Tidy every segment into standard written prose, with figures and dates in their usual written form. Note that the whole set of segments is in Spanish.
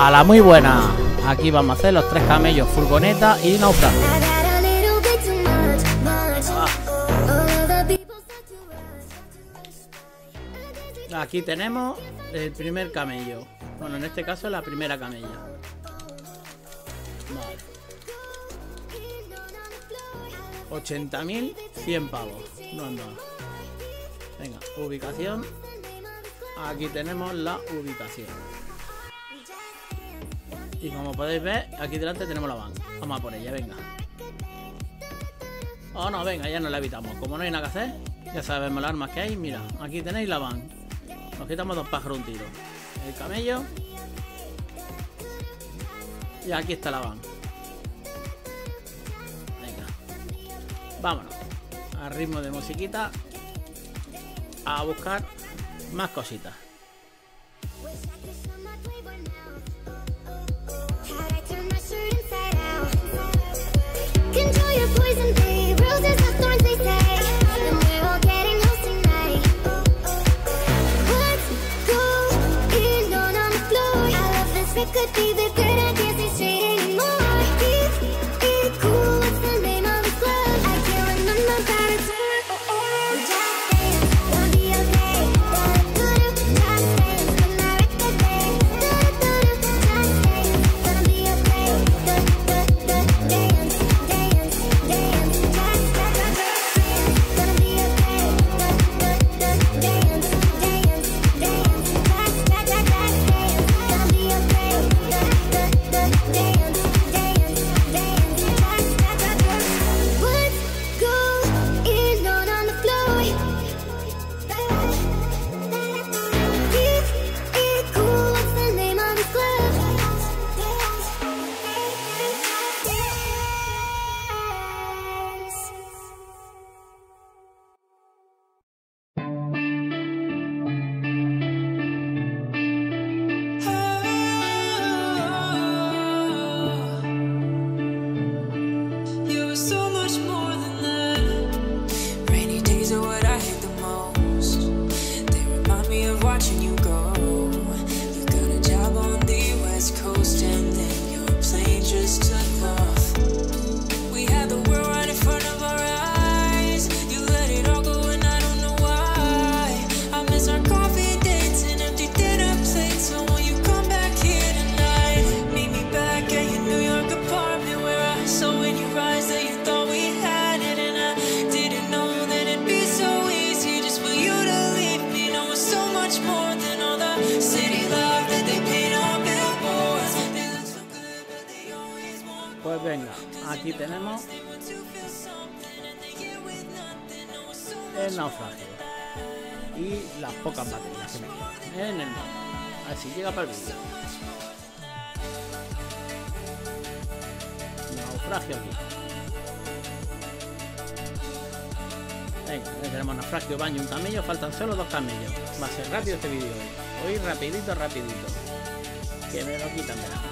A la muy buena. Aquí vamos a hacer los tres camellos, furgoneta y naufragio. Aquí tenemos el primer camello. Bueno, en este caso la primera camella. Vale. 80.000, 100 pavos. No anda. Venga, ubicación. Aquí tenemos la ubicación. Y como podéis ver, aquí delante tenemos la van. Vamos a por ella, venga. Oh no, venga, ya no la evitamos. Como no hay nada que hacer, ya sabemos las armas que hay. Mira, aquí tenéis la van. Nos quitamos dos pájaros un tiro. El camello. Y aquí está la van. Venga. Vámonos. A ritmo de musiquita. A buscar más cositas. Pues venga, aquí tenemos el naufragio y las pocas baterías que me quedan en el mar. A ver si llega para el vídeo. Naufragio aquí. Venga, ya tenemos naufragio, baño, un camello, faltan solo dos camellos. Va a ser rápido este vídeo hoy. Hoy rapidito, rapidito. Que me lo quitan de la mano.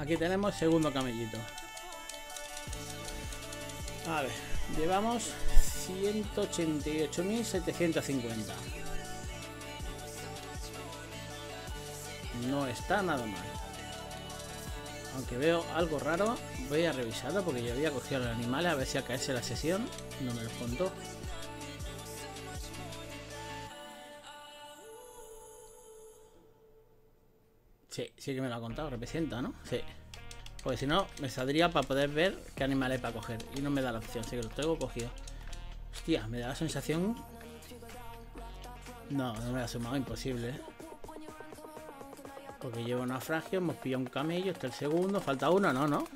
Aquí tenemos segundo camellito. A ver, llevamos 188.750. No está nada mal. Aunque veo algo raro, voy a revisarlo porque yo había cogido a los animales a ver si acaece la sesión. No me los contó. Sí, sí que me lo ha contado, representa, ¿no? Sí. Porque si no, me saldría para poder ver qué animal hay para coger. Y no me da la opción, así que los tengo cogidos. Hostia, me da la sensación... No, no me la ha sumado, imposible, ¿eh? Porque llevo naufragio, hemos pillado un camello, está el segundo, falta uno, no.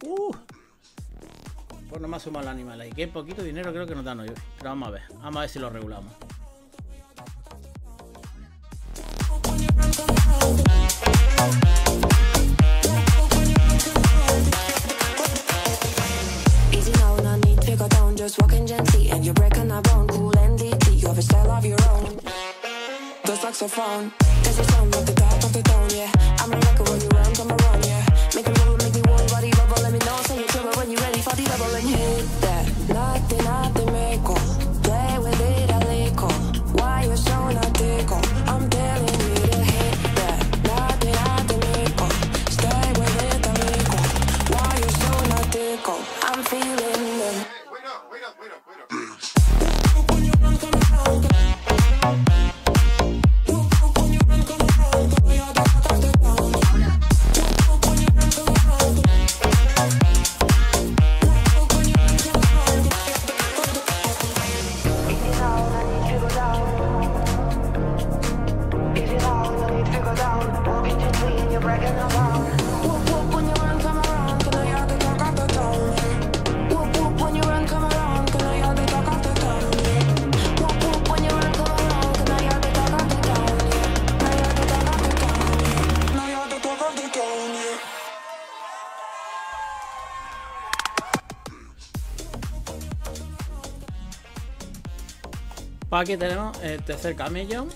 Pues no me ha sumado el animal ahí. Qué poquito dinero creo que nos dan hoy. Pero vamos a ver si lo regulamos. Aquí tenemos el tercer camello.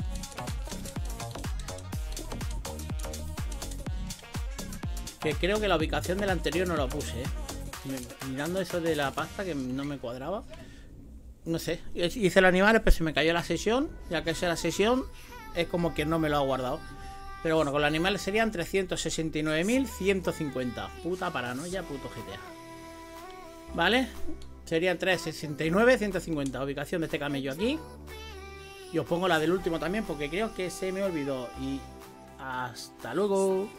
Que creo que la ubicación del anterior no la puse. Mirando eso de la pasta que no me cuadraba. No sé. Hice el animal, pero se me cayó la sesión. Ya que esa es la sesión, es como que no me lo ha guardado. Pero bueno, con los animales serían 369.150. Puta paranoia, puto GTA. ¿Vale? Serían 369.150, ubicación de este camello aquí. Y os pongo la del último también porque creo que se me olvidó. Y hasta luego.